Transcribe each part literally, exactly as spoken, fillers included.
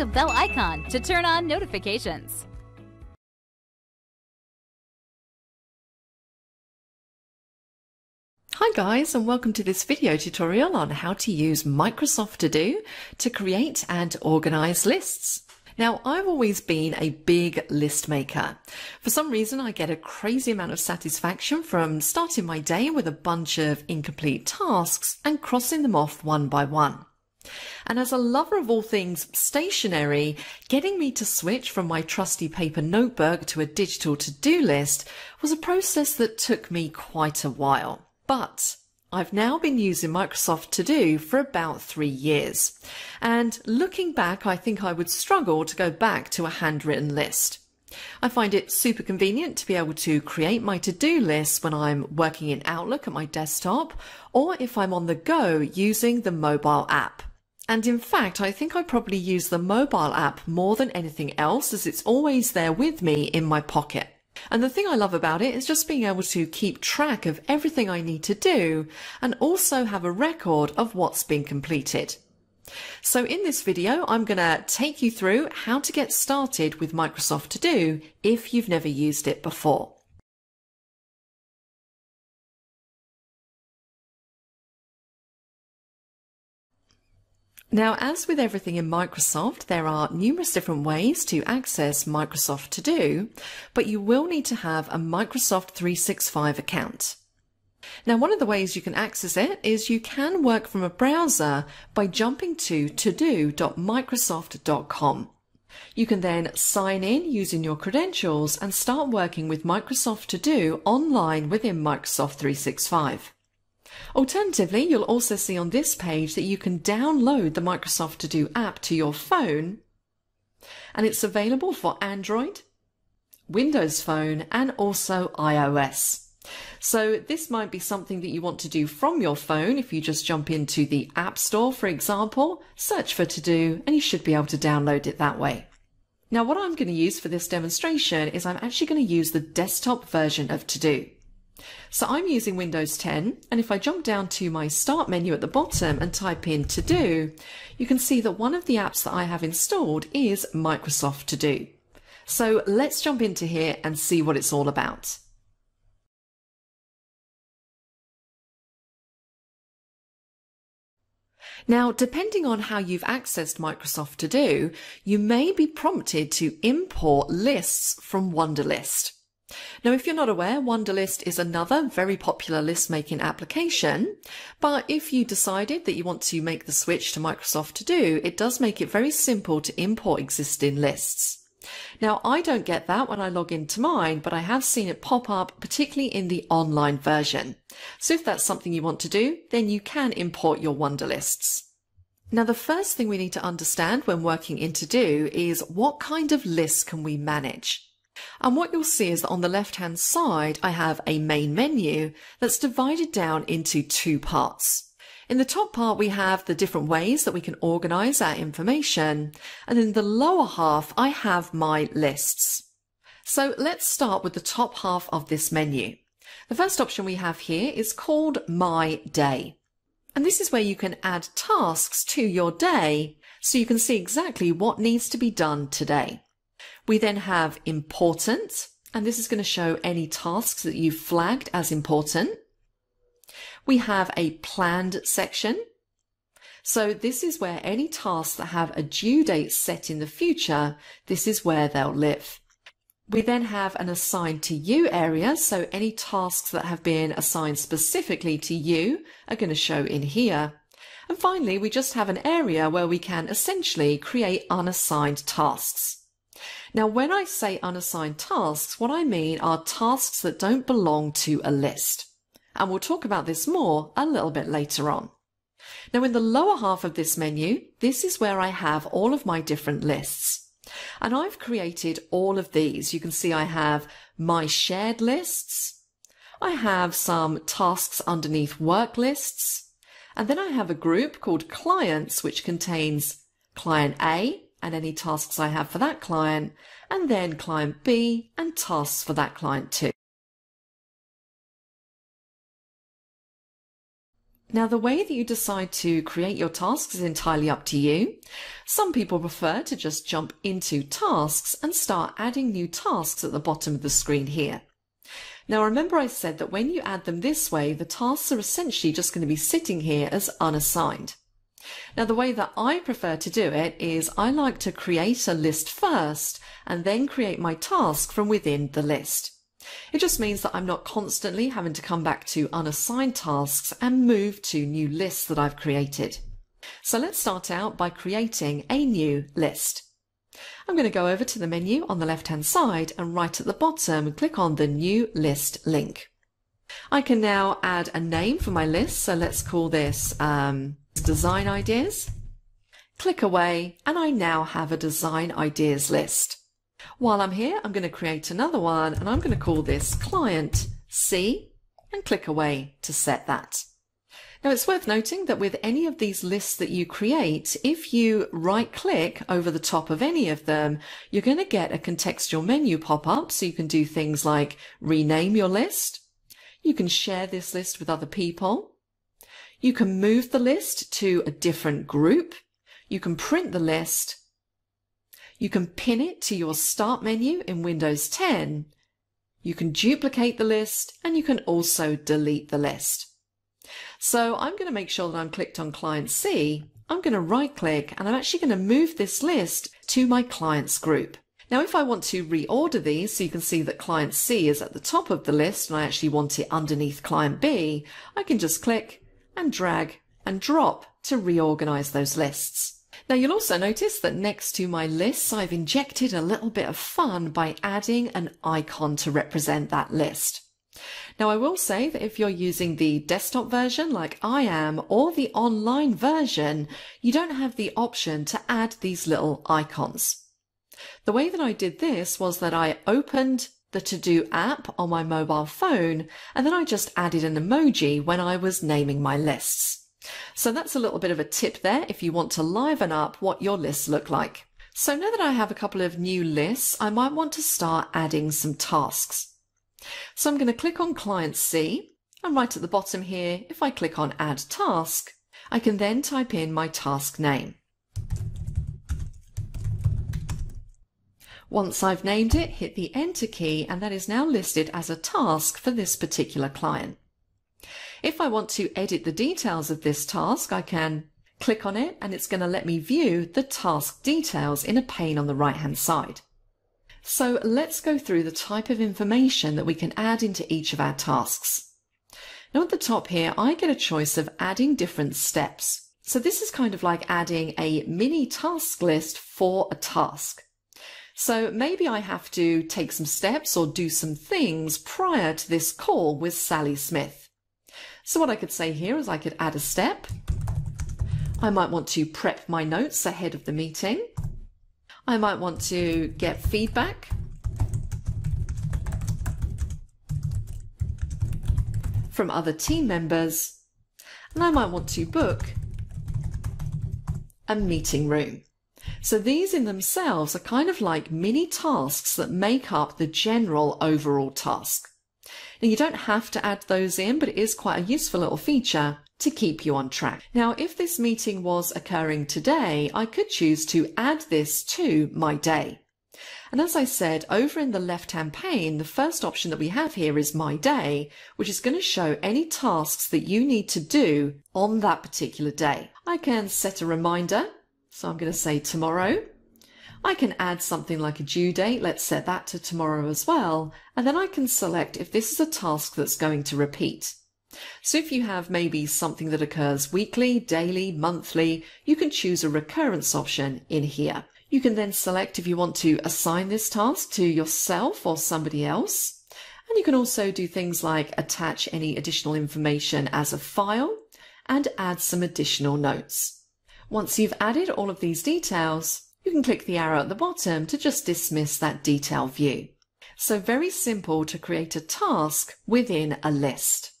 the bell icon to turn on notifications. Hi guys, and welcome to this video tutorial on how to use Microsoft To-Do to create and organize lists. Now, I've always been a big list maker. For some reason, I get a crazy amount of satisfaction from starting my day with a bunch of incomplete tasks and crossing them off one by one. And as a lover of all things stationary, getting me to switch from my trusty paper notebook to a digital to-do list was a process that took me quite a while. But I've now been using Microsoft To-Do for about three years. And looking back, I think I would struggle to go back to a handwritten list. I find it super convenient to be able to create my to-do list when I'm working in Outlook at my desktop, or if I'm on the go using the mobile app. And in fact, I think I probably use the mobile app more than anything else, as it's always there with me in my pocket. And the thing I love about it is just being able to keep track of everything I need to do and also have a record of what's been completed. So in this video, I'm going to take you through how to get started with Microsoft To-Do if you've never used it before. Now, as with everything in Microsoft, there are numerous different ways to access Microsoft To-Do, but you will need to have a Microsoft three sixty-five account. Now, one of the ways you can access it is you can work from a browser by jumping to todo dot microsoft dot com. You can then sign in using your credentials and start working with Microsoft To-Do online within Microsoft three sixty-five. Alternatively, you'll also see on this page that you can download the Microsoft To-Do app to your phone, and it's available for Android, Windows Phone, and also iOS. So this might be something that you want to do from your phone. If you just jump into the App Store, for example, search for To-Do, and you should be able to download it that way. Now, what I'm going to use for this demonstration is I'm actually going to use the desktop version of To-Do. So I'm using Windows ten, and if I jump down to my Start menu at the bottom and type in To-Do, you can see that one of the apps that I have installed is Microsoft To-Do. So let's jump into here and see what it's all about. Now, depending on how you've accessed Microsoft To-Do, you may be prompted to import lists from Wunderlist. Now, if you're not aware, Wunderlist is another very popular list-making application, but if you decided that you want to make the switch to Microsoft To-Do, it does make it very simple to import existing lists. Now, I don't get that when I log into mine, but I have seen it pop up, particularly in the online version. So if that's something you want to do, then you can import your Wunderlists. Now, the first thing we need to understand when working in To-Do is what kind of lists can we manage? And what you'll see is that on the left-hand side, I have a main menu that's divided down into two parts. In the top part, we have the different ways that we can organize our information. And in the lower half, I have my lists. So let's start with the top half of this menu. The first option we have here is called My Day. And this is where you can add tasks to your day so you can see exactly what needs to be done today. We then have Important, and this is going to show any tasks that you've flagged as important. We have a Planned section. So this is where any tasks that have a due date set in the future, this is where they'll live. We then have an Assigned to You area. So any tasks that have been assigned specifically to you are going to show in here. And finally, we just have an area where we can essentially create unassigned tasks. Now, when I say unassigned tasks, what I mean are tasks that don't belong to a list. And we'll talk about this more a little bit later on. Now, in the lower half of this menu, this is where I have all of my different lists. And I've created all of these. You can see I have my shared lists. I have some tasks underneath work lists. And then I have a group called clients, which contains client A, and any tasks I have for that client, and then client B and tasks for that client too. Now, the way that you decide to create your tasks is entirely up to you. Some people prefer to just jump into tasks and start adding new tasks at the bottom of the screen here. Now, remember I said that when you add them this way, the tasks are essentially just going to be sitting here as unassigned. Now, the way that I prefer to do it is I like to create a list first and then create my task from within the list. It just means that I'm not constantly having to come back to unassigned tasks and move to new lists that I've created. So let's start out by creating a new list. I'm going to go over to the menu on the left-hand side and right at the bottom, click on the New List link. I can now add a name for my list, so let's call this um, Design Ideas. Click away, and I now have a Design Ideas list. While I'm here, I'm going to create another one, and I'm going to call this Client C, and click away to set that. Now, it's worth noting that with any of these lists that you create, if you right-click over the top of any of them, you're going to get a contextual menu pop up, so you can do things like rename your list. You can share this list with other people. You can move the list to a different group. You can print the list. You can pin it to your Start menu in Windows ten. You can duplicate the list, and you can also delete the list. So I'm going to make sure that I'm clicked on Client C. I'm going to right-click, and I'm actually going to move this list to my clients group. Now, if I want to reorder these, so you can see that Client C is at the top of the list, and I actually want it underneath Client B, I can just click and drag and drop to reorganize those lists. Now, you'll also notice that next to my lists, I've injected a little bit of fun by adding an icon to represent that list. Now, I will say that if you're using the desktop version like I am, or the online version, you don't have the option to add these little icons. The way that I did this was that I opened the To-Do app on my mobile phone, and then I just added an emoji when I was naming my lists. So that's a little bit of a tip there if you want to liven up what your lists look like. So now that I have a couple of new lists, I might want to start adding some tasks. So I'm going to click on Client C, and right at the bottom here, if I click on Add Task, I can then type in my task name. Once I've named it, hit the Enter key, and that is now listed as a task for this particular client. If I want to edit the details of this task, I can click on it, and it's going to let me view the task details in a pane on the right-hand side. So let's go through the type of information that we can add into each of our tasks. Now, at the top here, I get a choice of adding different steps. So this is kind of like adding a mini task list for a task. So maybe I have to take some steps or do some things prior to this call with Sally Smith. So what I could say here is I could add a step. I might want to prep my notes ahead of the meeting. I might want to get feedback. From other team members. And I might want to book a meeting room. So these in themselves are kind of like mini tasks that make up the general overall task. Now, you don't have to add those in, but it is quite a useful little feature to keep you on track. Now, if this meeting was occurring today, I could choose to add this to my day. And as I said, over in the left-hand pane, the first option that we have here is My Day, which is going to show any tasks that you need to do on that particular day. I can set a reminder, so I'm going to say tomorrow. I can add something like a due date, let's set that to tomorrow as well, and then I can select if this is a task that's going to repeat. So if you have maybe something that occurs weekly, daily, monthly, you can choose a recurrence option in here. You can then select if you want to assign this task to yourself or somebody else, and you can also do things like attach any additional information as a file and add some additional notes. Once you've added all of these details, you can click the arrow at the bottom to just dismiss that detail view. So very simple to create a task within a list.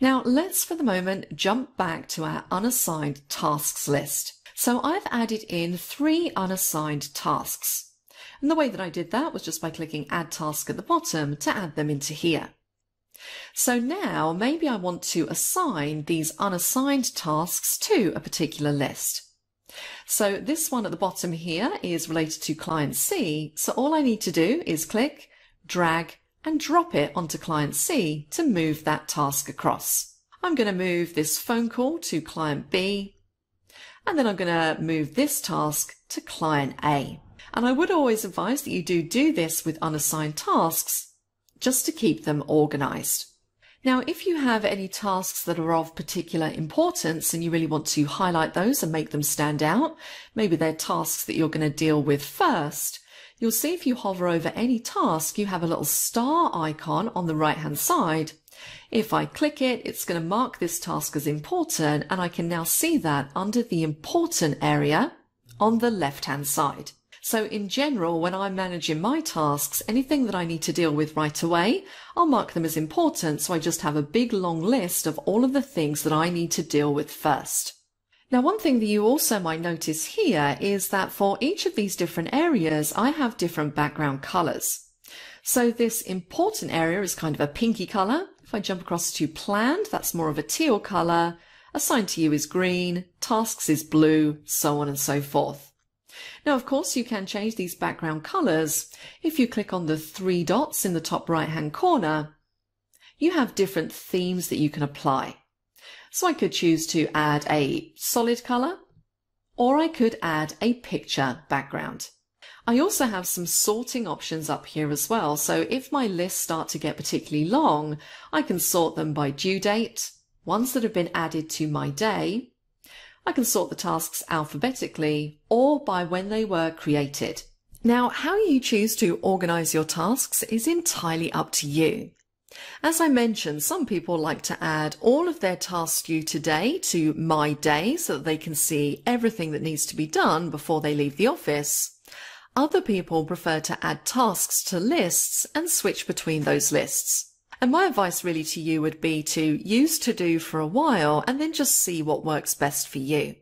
Now let's for the moment jump back to our unassigned tasks list. So I've added in three unassigned tasks. And the way that I did that was just by clicking Add Task at the bottom to add them into here. So now maybe I want to assign these unassigned tasks to a particular list. So this one at the bottom here is related to Client C, so all I need to do is click, drag and drop it onto Client C to move that task across. I'm going to move this phone call to Client B, and then I'm going to move this task to Client A. And I would always advise that you do do this with unassigned tasks just to keep them organized. Now, if you have any tasks that are of particular importance and you really want to highlight those and make them stand out, maybe they're tasks that you're going to deal with first, you'll see if you hover over any task, you have a little star icon on the right-hand side. If I click it, it's going to mark this task as important, and I can now see that under the important area on the left-hand side. So in general, when I'm managing my tasks, anything that I need to deal with right away, I'll mark them as important, so I just have a big long list of all of the things that I need to deal with first. Now, one thing that you also might notice here is that for each of these different areas, I have different background colors. So this important area is kind of a pinky color. If I jump across to planned, that's more of a teal color. Assigned to you is green, tasks is blue, so on and so forth. Now, of course, you can change these background colors. If you click on the three dots in the top right-hand corner, you have different themes that you can apply. So I could choose to add a solid color, or I could add a picture background. I also have some sorting options up here as well. So if my lists start to get particularly long, I can sort them by due date, ones that have been added to my day. I can sort the tasks alphabetically or by when they were created. Now, how you choose to organize your tasks is entirely up to you. As I mentioned, some people like to add all of their tasks due today to my day so that they can see everything that needs to be done before they leave the office. Other people prefer to add tasks to lists and switch between those lists. And my advice really to you would be to use to-do for a while and then just see what works best for you.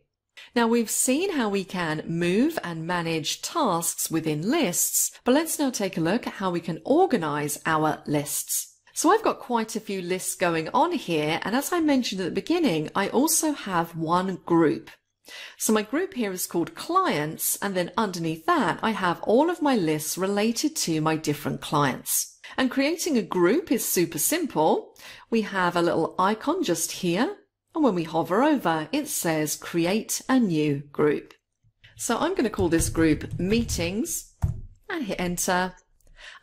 Now, we've seen how we can move and manage tasks within lists, but let's now take a look at how we can organize our lists. So I've got quite a few lists going on here, and as I mentioned at the beginning, I also have one group. So my group here is called Clients, and then underneath that I have all of my lists related to my different clients. And creating a group is super simple. We have a little icon just here, and when we hover over, it says create a new group. So I'm going to call this group Meetings and hit enter,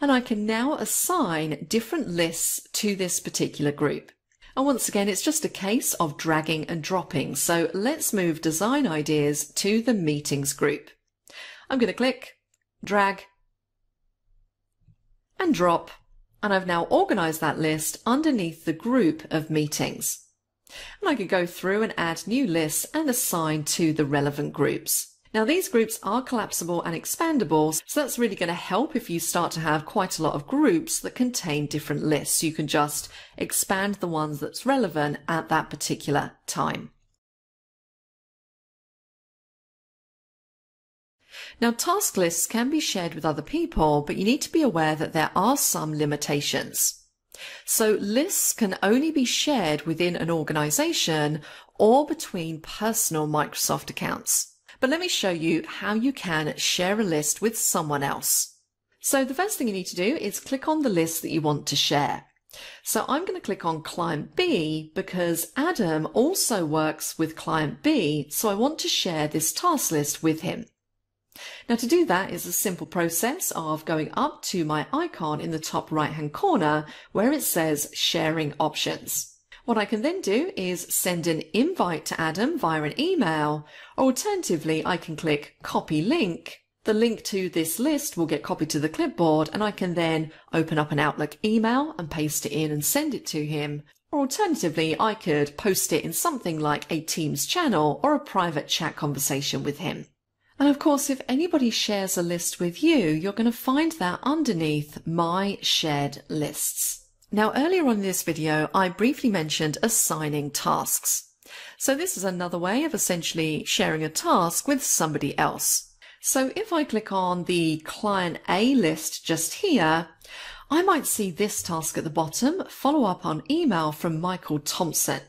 and I can now assign different lists to this particular group. And once again, it's just a case of dragging and dropping. So let's move Design Ideas to the Meetings group. I'm going to click, drag and drop, and I've now organized that list underneath the group of meetings. And I can go through and add new lists and assign to the relevant groups. Now, these groups are collapsible and expandable, so that's really going to help if you start to have quite a lot of groups that contain different lists. You can just expand the ones that's relevant at that particular time. Now, task lists can be shared with other people, but you need to be aware that there are some limitations. So lists can only be shared within an organization or between personal Microsoft accounts. But let me show you how you can share a list with someone else. So the first thing you need to do is click on the list that you want to share. So I'm going to click on Client B because Adam also works with Client B, so I want to share this task list with him. Now, to do that is a simple process of going up to my icon in the top right hand corner where it says sharing options. What I can then do is send an invite to Adam via an email, or alternatively I can click copy link. The link to this list will get copied to the clipboard, and I can then open up an Outlook email and paste it in and send it to him, or alternatively I could post it in something like a Teams channel or a private chat conversation with him. And of course, if anybody shares a list with you, you're going to find that underneath My Shared Lists. Now, earlier on in this video, I briefly mentioned assigning tasks. So this is another way of essentially sharing a task with somebody else. So if I click on the Client A list just here, I might see this task at the bottom, follow up on email from Michael Thompson.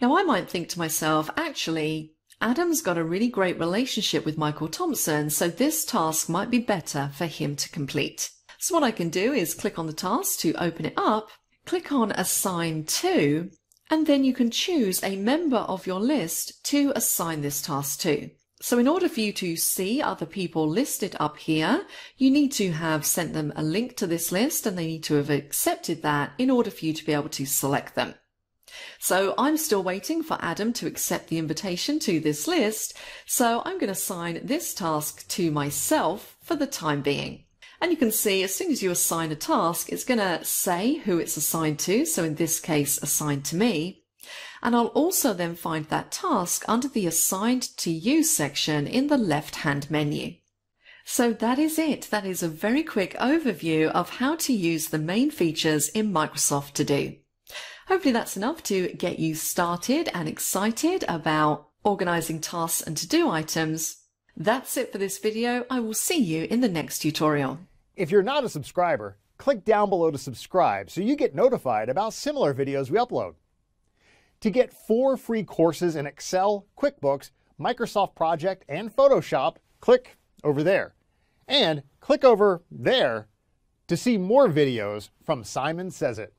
Now I might think to myself, actually, Adam's got a really great relationship with Michael Thompson, so this task might be better for him to complete. So what I can do is click on the task to open it up, click on Assign To, and then you can choose a member of your list to assign this task to. So in order for you to see other people listed up here, you need to have sent them a link to this list and they need to have accepted that in order for you to be able to select them. So I'm still waiting for Adam to accept the invitation to this list, so I'm going to assign this task to myself for the time being. And you can see as soon as you assign a task, it's going to say who it's assigned to, so in this case assigned to me. And I'll also then find that task under the Assigned to You section in the left-hand menu. So that is it. That is a very quick overview of how to use the main features in Microsoft To Do. Hopefully that's enough to get you started and excited about organizing tasks and to-do items. That's it for this video. I will see you in the next tutorial. If you're not a subscriber, click down below to subscribe so you get notified about similar videos we upload. To get four free courses in Excel, QuickBooks, Microsoft Project, and Photoshop, click over there. And click over there to see more videos from Simon Says It.